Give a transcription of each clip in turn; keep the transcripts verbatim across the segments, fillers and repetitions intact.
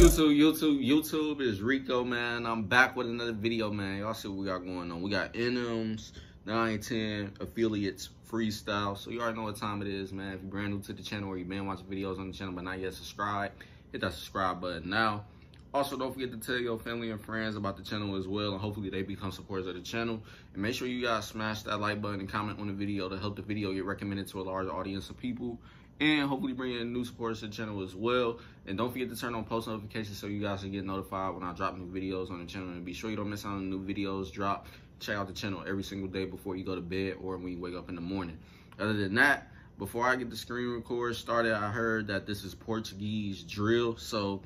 YouTube, YouTube, YouTube, it's Rico, man. I'm back with another video, man. Y'all see what we got going on. We got N M S nine ten Affiliates Freestyle. So you already know what time it is, man. If you're brand new to the channel or you've been watching videos on the channel but not yet subscribed, hit that subscribe button now. Also, don't forget to tell your family and friends about the channel as well, and hopefully they become supporters of the channel. And make sure you guys smash that like button and comment on the video to help the video get recommended to a large audience of people, and hopefully bring in new supporters to the channel as well. And don't forget to turn on post notifications so you guys can get notified when I drop new videos on the channel. And be sure you don't miss out on new videos drop. Check out the channel every single day before you go to bed or when you wake up in the morning. Other than that, before I get the screen record started, I heard that this is Portuguese drill. So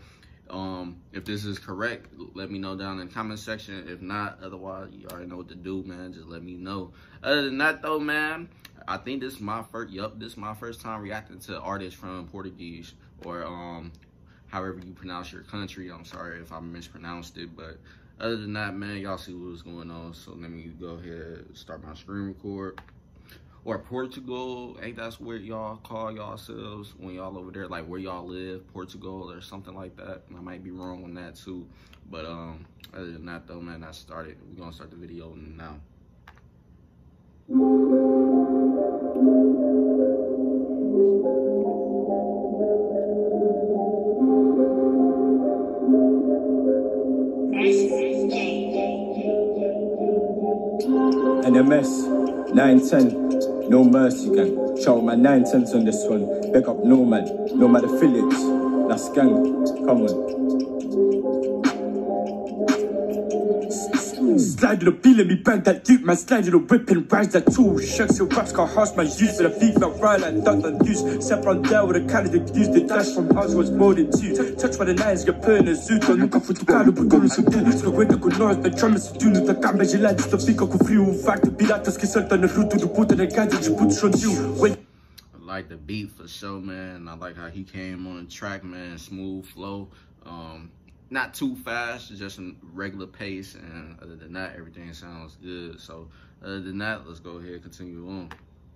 um, if this is correct, let me know down in the comment section. If not, otherwise, you already know what to do, man. Just let me know. Other than that, though, man, I think this is my first, yup, this is my first time reacting to artists from Portuguese, or um, however you pronounce your country. I'm sorry if I mispronounced it, but other than that, man, y'all see what was going on. So let me go ahead and start my screen record. Or Portugal, ain't that's where y'all call yourselves when y'all over there, like where y'all live, Portugal or something like that. I might be wrong on that too, but um, other than that, though, man, I started. We're gonna start the video now. N M S nine ten, no mercy gang. Shout my nine tens on this one. Big up Nomad, Nomad Affiliates. That's gang, come on. Slide to the peeling, me bang that duke, man. Slide to the whipping, rise that tool. Shucks your raps, got harsh, man. Use for the FIFA, ride like duck and use. Step on down with a candidate, use the dash from house was more than two. Touch by the nines, get put in a zoo. Don't look up for the car, but go to the way the good noise, the drummers do not the camera, you land, the big of free fact, the pilatas, kiss on the route to the boot and the gadget, you put on you. I like the beat for sure, man. I like how he came on the track, man. Smooth flow. Um, Not too fast, just a regular pace, and other than that, everything sounds good. So other than that, let's go ahead and continue on.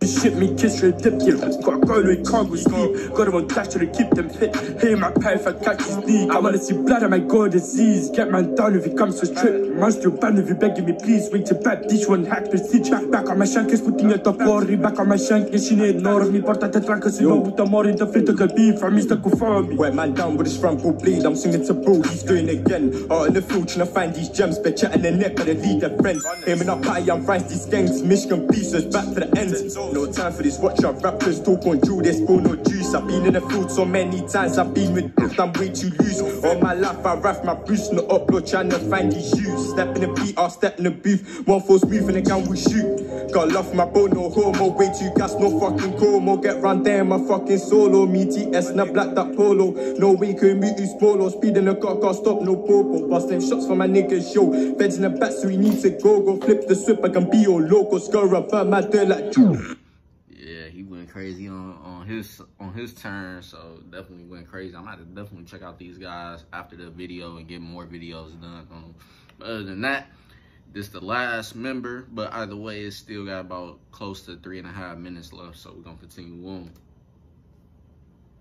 Ship me, kiss your dip, yeah. Got a girl with Congo's deep. Got him on dash to keep them fit. Hey, my pie if I catch his league. I wanna see blood on my god disease. Get man down if he comes to strip. Man still banned if you begging me, please. Wait to back, this one hack prestige. Back on my shank is putting a top worry. Back on my shank is she need north. Me part at the track, cause you know, with a more in the fit to get beef. I miss the confirm. Wet man down with his frontal bleed. I'm singing to bro, he's doing again. Out in the field, trying to find these gems. Bitch, and the neck, but I lead their friends. Aiming up high, I'm rice, these gangs. Michigan pieces, back to the end. No time for this, watch our rappers talk on Drew, they spill no juice. I've been in the field so many times, I've been with I'm way too loose. All my life I raff my boots, no upload, trying to find these shoes. Step in the beat, I'll step in the booth, one false move and again we shoot. Got love for my bro, no homo, way too gas, no fucking como. Get round there in my fucking solo, me T S, now black that polo. No way can meet who's polo, speed in the car, can't stop, no popo. Bust them shots for my niggas, yo, beds in the back so we need to go, go flip the swip, I can be all local, score up at my dirt like Drew. Yeah, he went crazy on, on his on his turn, so definitely went crazy. I'm gonna have to definitely check out these guys after the video and get more videos done on them. But other than that, this is the last member, but either way, it's still got about close to three and a half minutes left, so we're gonna continue on.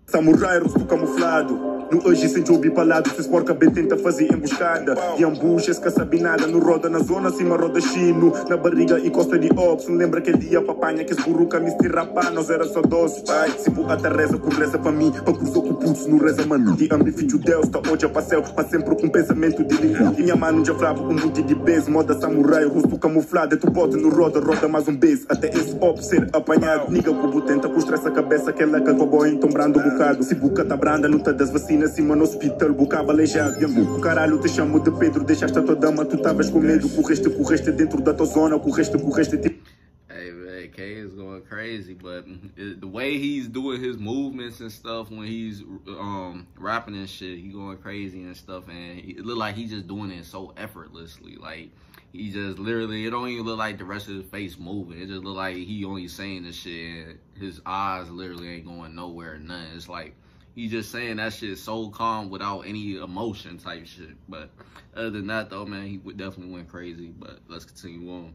Samurai rosto camuflado, no hoje sem job palado, se esporca bem tenta fazer emboscada. E ambuchas caça binada, no roda na zona, cima roda chino, na barriga e costa de opção. Lembra aquele dia papanha que esburruca me estirrapa, nós era só doce, pai. Se por até reza, por reza pra mim, pra cruzou com putz, não reza mano. Te amo filho Deus, tá hoje a passeio, mas sempre com pensamento de ligar. E minha mano já flava com um monte de beijo, moda samurai, rosto camuflado, tu bota no roda, roda mais um beijo, até esse op ser apanhado. Niga cubo tenta custra essa cabeça, aquela que acabou entombrando o se boca tá branda, não tá das vacinas. Cima no hospital, bocava aleijado. O caralho, te chamo de Pedro, deixaste a tua dama. Tu tavas com medo, correste, correste dentro da tua zona. Correste, correste tipo. Hey, man, K is going crazy, but the way he's doing his movements and stuff when he's um, rapping and shit, he going crazy and stuff, and it look like he's just doing it so effortlessly. Like, he just literally, it don't even look like the rest of his face moving. It just look like he only saying this shit, and his eyes literally ain't going nowhere or nothing. It's like you just saying that shit so calm without any emotion type shit. But other than that though, man, he would definitely went crazy. But let's continue on.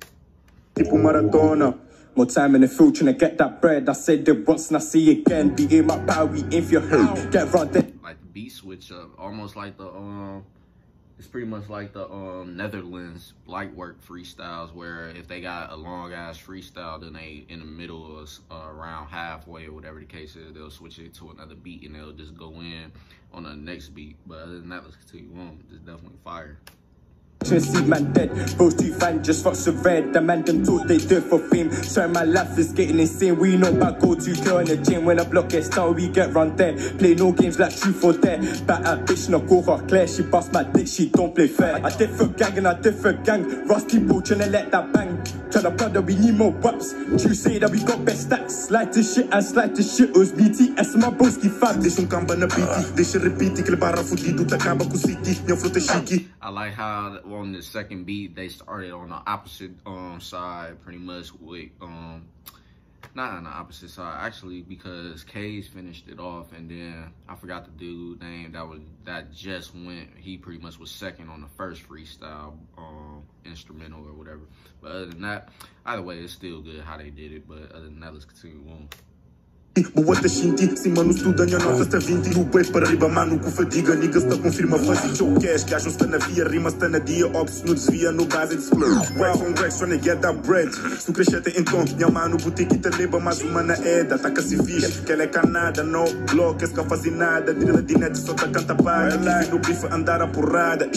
People Maradona, more time in the future and get that bread. I said it once and I see again. Be in my power if you hurt. Get right there. Like the beat switch up, almost like the um, it's pretty much like the um Netherlands light work freestyles, where if they got a long ass freestyle, then they in the middle of uh, around halfway or whatever the case is, they'll switch it to another beat and they'll just go in on the next beat. But other than that, let's continue on. It's definitely fire. See man dead, both two fans just fuck so red. The man them thought they do it for fame. So my life is getting insane. We know about go to girl in the gym. When a block gets down, we get round there. Play no games like truth or dare. But a bitch not go her clear. She bust my dick, she don't play fair. A different gang and a different gang. Rusty bull tryna let that bang. Tryna brother, we need more whaps. You say that we got best stacks. Slide this shit and slide this shit. Us B T S my broski fam. This one can't ban a beat. This shit repeat. Kill barra foodie. Do takaba kusiki. Yo float shiki. I like how on the second beat they started on the opposite um side, pretty much with um not on the opposite side actually, because Cage finished it off, and then I forgot the dude's name that was that just went, he pretty much was second on the first freestyle um instrumental or whatever. But other than that, either way, it's still good how they did it. But other than that, let's continue on. Boate shinti, se mano estuda, minha nota está vinte. O beijo para riba, mano, com fadiga. Nigga está confirma, faz o que queres. Que acham está na via, rima está na dia. Ops, não desvia, no base de splurge. Wax on wax, trying to get that bread. Se tu crescete então, minha mano, boutique te leva. Mais uma na eda, taca se fixe. Que ela é canada, no bloco, esse que faz nada. Tira na dinete, só tá canta vaga. No bife, andar a porrada.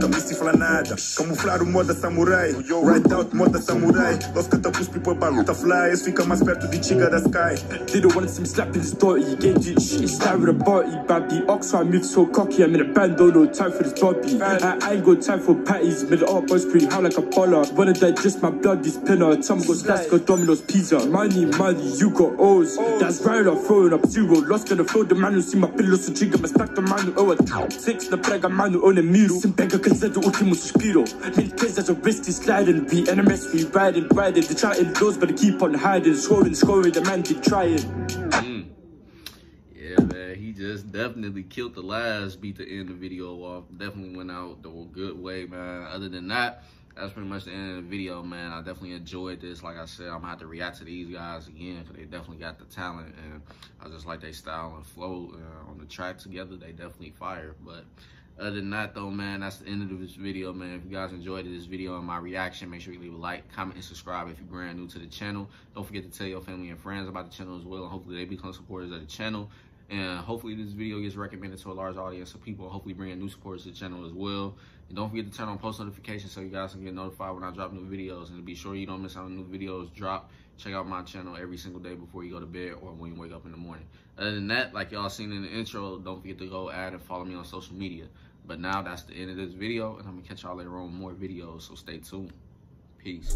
Também se fala nada. Camuflar o moda samurai. Ride out, moda samurai. Los catapus, people, baluta flyers. Fica mais perto de chica da sky. They don't want to see me slapping this dirty. He gave you shit, he's with a body. Babby, ox, I move so cocky. I'm in a band, don't no time for this bobby. I, I ain't got time for patties. Made it up, boys scream, how like a baller. Wanna digest my bloody spinner. Some got slice, got Domino's pizza. Money, money, you got O's. That's right, I'm throwing up zero. Lost gonna flow, the man who see my pillows so trigger. My stack, the man who owe a six, the brag, a man who own a meal. Some beggar can say the ultimo suspiro. Many kids that's a risky sliding. We N M S, we riding, riding. They try in lows, but they keep on hiding. Scoring, scoring, the man did try it. Mm. Yeah, man, he just definitely killed the last beat to end the video off. Definitely went out the good way, man. Other than that, that's pretty much the end of the video, man. I definitely enjoyed this. Like I said, I'm gonna have to react to these guys again because they definitely got the talent, and I just like they style and flow uh, on the track together. They definitely fire. But other than that though, man, that's the end of this video, man. If you guys enjoyed this video and my reaction, make sure you leave a like, comment, and subscribe if you're brand new to the channel. Don't forget to tell your family and friends about the channel as well, and hopefully they become supporters of the channel. And hopefully this video gets recommended to a large audience of people, hopefully bringing new supporters to the channel as well. And don't forget to turn on post notifications so you guys can get notified when I drop new videos. And to be sure you don't miss out on new videos drop, check out my channel every single day before you go to bed or when you wake up in the morning. Other than that, like y'all seen in the intro, don't forget to go add and follow me on social media. But now that's the end of this video, and I'm gonna catch y'all later on with more videos, so stay tuned. Peace.